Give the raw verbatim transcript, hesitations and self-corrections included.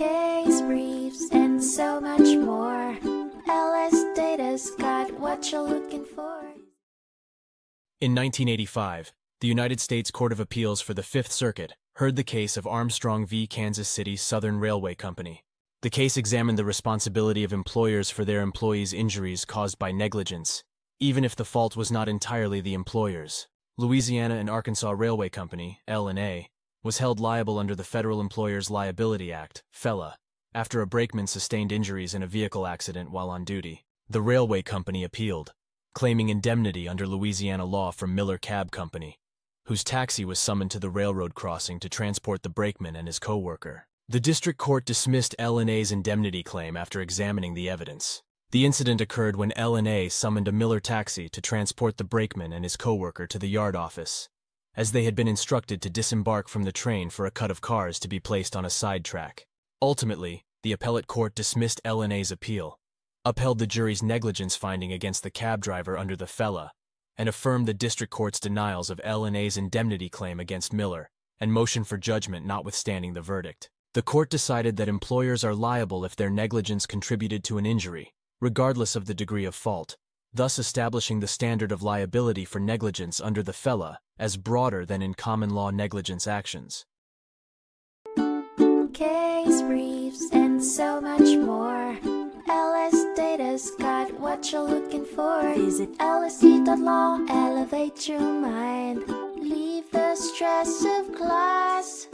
case briefs, and so much more. L S Data's got what you're looking for. In nineteen eighty-five, the United States Court of Appeals for the Fifth Circuit heard the case of Armstrong v. Kansas City Southern Railway Company. The case examined the responsibility of employers for their employees' injuries caused by negligence, even if the fault was not entirely the employer's. Louisiana and Arkansas Railway Company, L and A, was held liable under the Federal Employers Liability Act, FELA, after a brakeman sustained injuries in a vehicle accident while on duty. The railway company appealed, claiming indemnity under Louisiana law from Miller Cab Company, whose taxi was summoned to the railroad crossing to transport the brakeman and his co-worker. The district court dismissed L and A's indemnity claim after examining the evidence. The incident occurred when L and A summoned a Miller taxi to transport the brakeman and his co-worker to the yard office, as they had been instructed to disembark from the train for a cut of cars to be placed on a side track. Ultimately, the appellate court dismissed L and A's appeal, upheld the jury's negligence finding against the cab driver under the FELA, and affirmed the district court's denials of L and A's indemnity claim against Miller and motion for judgment notwithstanding the verdict. The court decided that employers are liable if their negligence contributed to an injury, regardless of the degree of fault, thus establishing the standard of liability for negligence under the FELA as broader than in common law negligence actions. Case briefs and so much more. L S Data's got what you're looking for. Visit L S D dot law, elevate your mind, leave the stress of class.